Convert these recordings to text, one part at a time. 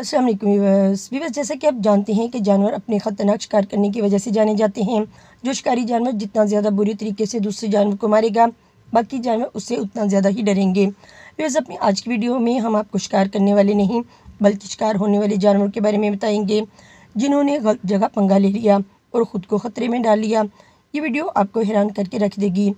अस्सलाम वालेकुम व्यूअर्स, जैसा कि आप जानते हैं कि जानवर अपने ख़तरनाक शिकार करने की वजह से जाने जाते हैं। जो शिकारी जानवर जितना ज़्यादा बुरी तरीके से दूसरे जानवर को मारेगा, बाकी जानवर उससे उतना ज़्यादा ही डरेंगे। व्यूअर्स, अपनी आज की वीडियो में हम आपको शिकार करने वाले नहीं बल्कि शिकार होने वाले जानवर के बारे में बताएंगे जिन्होंने गलत जगह पंगा ले लिया और ख़ुद को ख़तरे में डाल लिया। ये वीडियो आपको हैरान करके रख देगी।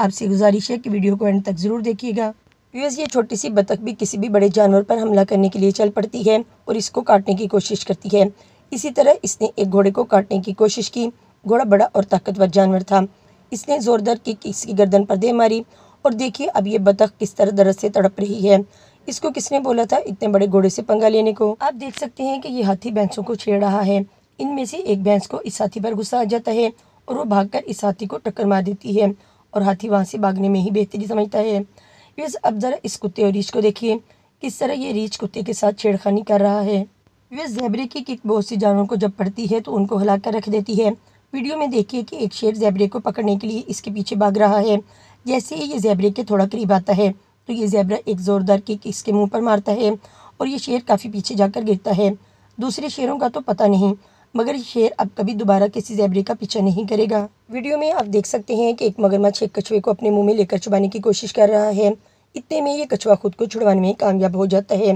आपसे गुजारिश है कि वीडियो को एंड तक ज़रूर देखिएगा। व्यूअर्स, ये छोटी सी बतख भी किसी भी बड़े जानवर पर हमला करने के लिए चल पड़ती है और इसको काटने की कोशिश करती है। इसी तरह इसने एक घोड़े को काटने की कोशिश की। घोड़ा बड़ा और ताकतवर जानवर था। इसने ज़ोरदार किक इसकी गर्दन पर दे मारी और देखिए अब ये बतख किस तरह दर्द से तड़प रही है। इसको किसने बोला था इतने बड़े घोड़े से पंगा लेने को। आप देख सकते हैं कि ये हाथी भैंसों को छेड़ रहा है। इनमें से एक भैंस को इस हाथी पर गुस्सा आ जाता है और वो भागकर इस हाथी को टक्कर मार देती है और हाथी वहाँ से भागने में ही बेहतरी समझता है। व्यूअर्स, अब ज़रा इस कुत्ते और रीछ को देखिए किस तरह ये रीछ कुत्ते के साथ छेड़खानी कर रहा है। व्यूअर्स, ज़ेबरे की किक बहुत सी जानवरों को जब पड़ती है तो उनको हिला कर रख देती है। वीडियो में देखिए कि एक शेर ज़ेबरे को पकड़ने के लिए इसके पीछे भाग रहा है। जैसे ही ये ज़ेबरे के थोड़ा करीब आता है तो ये ज़ेबरा एक ज़ोरदार किक इसके मुँह पर मारता है और ये शेर काफ़ी पीछे जाकर गिरता है। दूसरे शेरों का तो पता नहीं, मगर ये शेर अब कभी दोबारा किसी ज़ेबरे का पीछा नहीं करेगा। वीडियो में आप देख सकते हैं कि एक मगरमच्छ एक कछुए को अपने मुंह में लेकर छुपाने की कोशिश कर रहा है। इतने में ये कछुआ खुद को छुड़वाने में कामयाब हो जाता है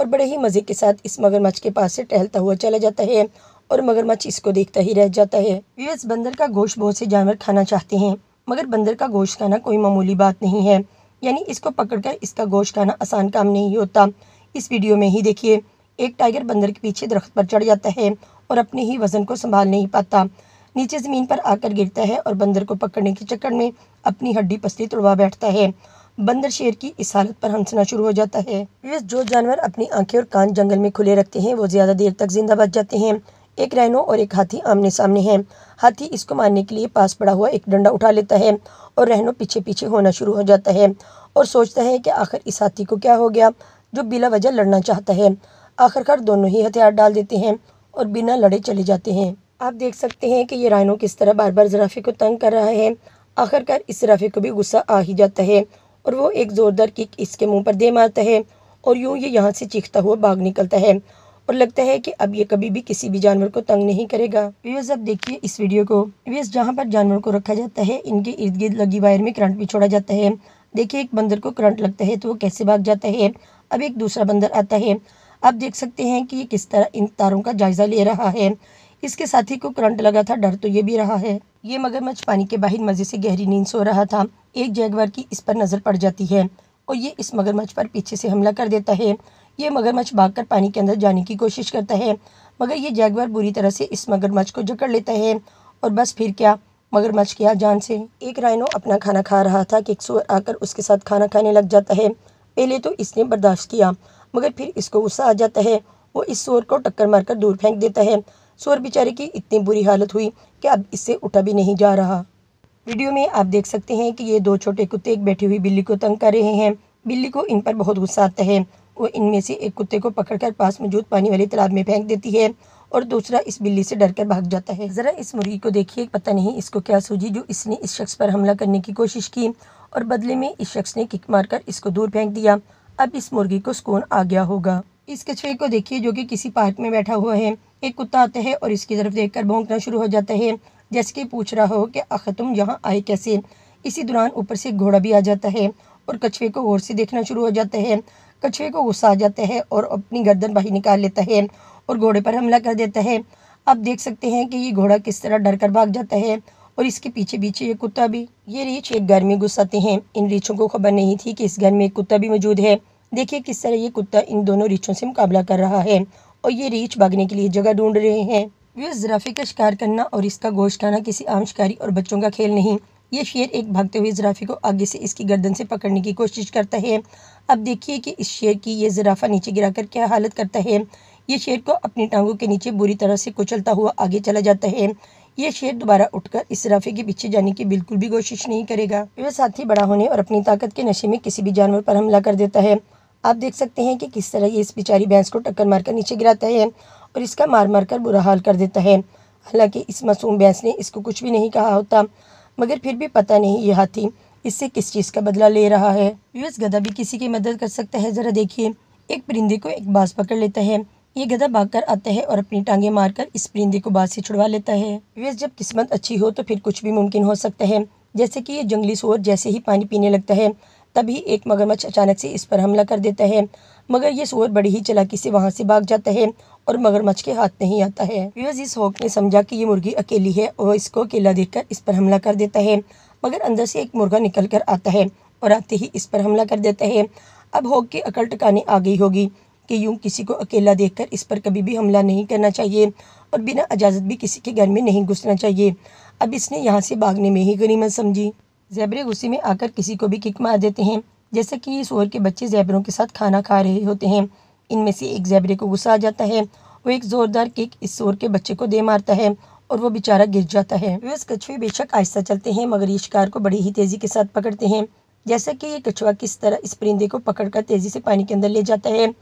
और बड़े ही मज़े के साथ इस मगरमच्छ के पास से टहलता हुआ चला जाता है और मगरमच्छ इसको देखता ही रह जाता है। व्यूअर्स, बंदर का गोश्त बहुत से जानवर खाना चाहते हैं, मगर बंदर का गोश्त खाना कोई मामूली बात नहीं है, यानी इसको पकड़कर इसका गोश्त खाना आसान काम नहीं होता। इस वीडियो में ही देखिए एक टाइगर बंदर के पीछे दरख्त पर चढ़ जाता है और अपने ही वज़न को संभाल नहीं पाता, नीचे ज़मीन पर आकर गिरता है और बंदर को पकड़ने के चक्कर में अपनी हड्डी पसली तोड़वा बैठता है। बंदर शेर की इस हालत पर हंसना शुरू हो जाता है। व्यूअर्स, जो जानवर अपनी आंखें और कान जंगल में खुले रखते हैं वो ज़्यादा देर तक जिंदा बच जाते हैं। एक रैनो और एक हाथी आमने सामने हैं। हाथी इसको मारने के लिए पास पड़ा हुआ एक डंडा उठा लेता है और रैनो पीछे पीछे होना शुरू हो जाता है और सोचता है कि आखिर इस हाथी को क्या हो गया जो बिला वजह लड़ना चाहता है। आखिरकार दोनों ही हथियार डाल देते हैं और बिना लड़े चले जाते हैं। आप देख सकते हैं कि ये राइनो किस तरह बार बार ज़राफ़े को तंग कर रहा है। आखिरकार इस ज़राफ़े को भी गुस्सा आ ही जाता है और वो एक ज़ोरदार किक इसके मुंह पर दे मारता है और यूँ ये यहाँ से चीखता हुआ भाग निकलता है और लगता है कि अब ये कभी भी किसी भी जानवर को तंग नहीं करेगा। व्यूअर्स, अब देखिए इस वीडियो को। व्यूअर्स, जहाँ पर जानवर को रखा जाता है इनके इर्द गिर्द लगी वायर में करंट भी छोड़ा जाता है। देखिए एक बंदर को करंट लगता है तो वो कैसे भाग जाता है। अब एक दूसरा बंदर आता है। आप देख सकते हैं कि ये किस तरह इन तारों का जायज़ा ले रहा है। इसके साथी को करंट लगा था, डर तो ये भी रहा है। ये मगरमच्छ पानी के बाहर मज़े से गहरी नींद सो रहा था। एक जैगवार की इस पर नज़र पड़ जाती है और ये इस मगरमच्छ पर पीछे से हमला कर देता है। ये मगरमच्छ भागकर पानी के अंदर जाने की कोशिश करता है, मगर ये जैगवार बुरी तरह से इस मगरमच्छ को जकड़ लेता है और बस फिर क्या, मगरमच्छ क्या जान से। एक राइनो अपना खाना खा रहा था कि एक सूअर आकर उसके साथ खाना खाने लग जाता है। पहले तो इसने बर्दाश्त किया, मगर फिर इसको गुस्सा आ जाता है। वो इस सूअर को टक्कर मारकर दूर फेंक देता है। सूअर बेचारे की इतनी बुरी हालत हुई कि अब इससे उठा भी नहीं जा रहा। वीडियो में आप देख सकते हैं कि ये दो छोटे कुत्ते एक बैठी हुई बिल्ली को तंग कर रहे हैं। बिल्ली को इन पर बहुत गुस्सा आता है। वो इनमें से एक कुत्ते को पकड़कर पास मौजूद पानी वाले तालाब में फेंक देती है और दूसरा इस बिल्ली से डरकर भाग जाता है। ज़रा इस मुर्गी को देखिए, पता नहीं इसको क्या सूझी जो इसने इस शख्स पर हमला करने की कोशिश की और बदले में इस शख्स ने किक मारकर इसको दूर फेंक दिया। अब इस मुर्गी को सुकून आ गया होगा। इस कछुए को देखिए जो कि किसी पार्क में बैठा हुआ है। एक कुत्ता आता है और इसकी तरफ देखकर भौंकना शुरू हो जाता है, जैसे कि पूछ रहा हो कि आखिर तुम यहाँ आए कैसे। इसी दौरान ऊपर से घोड़ा भी आ जाता है और कछुए को गौर से देखना शुरू हो जाता है। कछुए को गुस्सा आ जाता है और अपनी गर्दन बाहर निकाल लेता है और घोड़े पर हमला कर देता है। आप देख सकते हैं कि ये घोड़ा किस तरह डर कर भाग जाता है और इसके पीछे पीछे ये कुत्ता भी। ये रीछ एक घर में घुसाते हैं। इन रीछों को खबर नहीं थी कि इस घर में एक कुत्ता भी मौजूद है। देखिए किस तरह ये कुत्ता इन दोनों रीछों से मुकाबला कर रहा है और ये रीछ भागने के लिए जगह ढूंढ रहे हैं। व्यूअर्स, ज़राफ़े का शिकार करना और इसका गोश्त खाना किसी आम शिकारी और बच्चों का खेल नहीं। ये शेर एक भागते हुए ज़राफ़े को आगे से इसकी गर्दन से पकड़ने की कोशिश करता है। अब देखिए कि इस शेर की यह ज़राफ़ा नीचे गिराकर क्या हालत करता है। ये शेर को अपनी टांगों के नीचे बुरी तरह से कुचलता हुआ आगे चला जाता है। ये शेर दोबारा उठकर इस ज़राफ़े के पीछे जाने की बिल्कुल भी कोशिश नहीं करेगा। वह साथी बड़ा होने और अपनी ताकत के नशे में किसी भी जानवर पर हमला कर देता है। आप देख सकते हैं कि किस तरह ये इस बेचारी भैंस को टक्कर मारकर नीचे गिराता है और इसका मार मार कर बुरा हाल कर देता है। हालांकि इस मासूम भैंस ने इसको कुछ भी नहीं कहा होता, मगर फिर भी पता नहीं ये हाथी इससे किस चीज़ का बदला ले रहा है। व्यूअर्स, गधा भी किसी की मदद कर सकता है। ज़रा देखिए, एक परिंदे को एक बाज पकड़ लेता है। ये गधा भागकर आता है और अपनी टांगे मारकर इस परिंदे को बाज से छुड़वा लेता है। वेस जब किस्मत अच्छी हो तो फिर कुछ भी मुमकिन हो सकता है। जैसे कि ये जंगली सूअर जैसे ही पानी पीने लगता है तभी एक मगरमच्छ अचानक से इस पर हमला कर देता है, मगर ये सूअर बड़ी ही चालाकी से वहाँ से भाग जाता है और मगरमच्छ के हाथ नहीं आता है। व्यूअर्स, इस हॉक ने समझा कि ये मुर्गी अकेली है और इसको अकेला देखकर इस पर हमला कर देता है, मगर अंदर से एक मुर्गा निकल कर आता है और आते ही इस पर हमला कर देता है। अब हॉक की अकल ठिकाने आ गई होगी कि यूँ किसी को अकेला देखकर इस पर कभी भी हमला नहीं करना चाहिए और बिना इजाज़त भी किसी के घर में नहीं घुसना चाहिए। अब इसने यहाँ से भागने में ही गनीमत समझी। ज़ेबरे गुस्से में आकर किसी को भी किक मार देते हैं। जैसे कि ये सूअर के बच्चे ज़ेबरों के साथ खाना खा रहे होते हैं, इनमें से एक ज़ेबरे को गुस्सा आ जाता है। वो एक ज़ोरदार किक इस सूअर के बच्चे को दे मारता है और वो बेचारा गिर जाता है। वे कछुए बेशक आहिस्ता चलते हैं मगर ये शिकार को बड़ी ही तेज़ी के साथ पकड़ते हैं। जैसे कि ये कछुआ किस तरह इस परिंदे को पकड़कर तेज़ी से पानी के अंदर ले जाता है,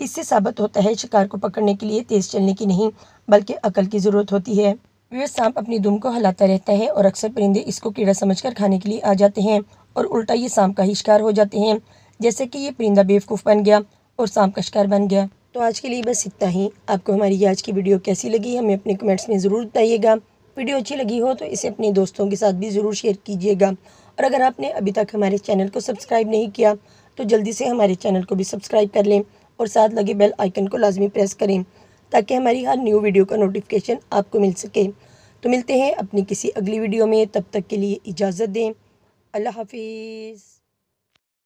इससे साबित होता है शिकार को पकड़ने के लिए तेज़ चलने की नहीं बल्कि अकल की ज़रूरत होती है। वे सांप अपनी दुम को हिलाता रहता है और अक्सर परिंदे इसको कीड़ा समझकर खाने के लिए आ जाते हैं और उल्टा ये सांप का ही शिकार हो जाते हैं। जैसे कि ये परिंदा बेवकूफ़ बन गया और सांप का शिकार बन गया। तो आज के लिए बस इतना ही। आपको हमारी आज की वीडियो कैसी लगी हमें अपने कमेंट्स में ज़रूर बताइएगा। वीडियो अच्छी लगी हो तो इसे अपने दोस्तों के साथ भी ज़रूर शेयर कीजिएगा और अगर आपने अभी तक हमारे चैनल को सब्सक्राइब नहीं किया तो जल्दी से हमारे चैनल को भी सब्सक्राइब कर लें और साथ लगे बेल आइकन को लाजमी प्रेस करें ताकि हमारी हर न्यू वीडियो का नोटिफिकेशन आपको मिल सके। तो मिलते हैं अपनी किसी अगली वीडियो में, तब तक के लिए इजाज़त दें। अल्लाह हाफिज़।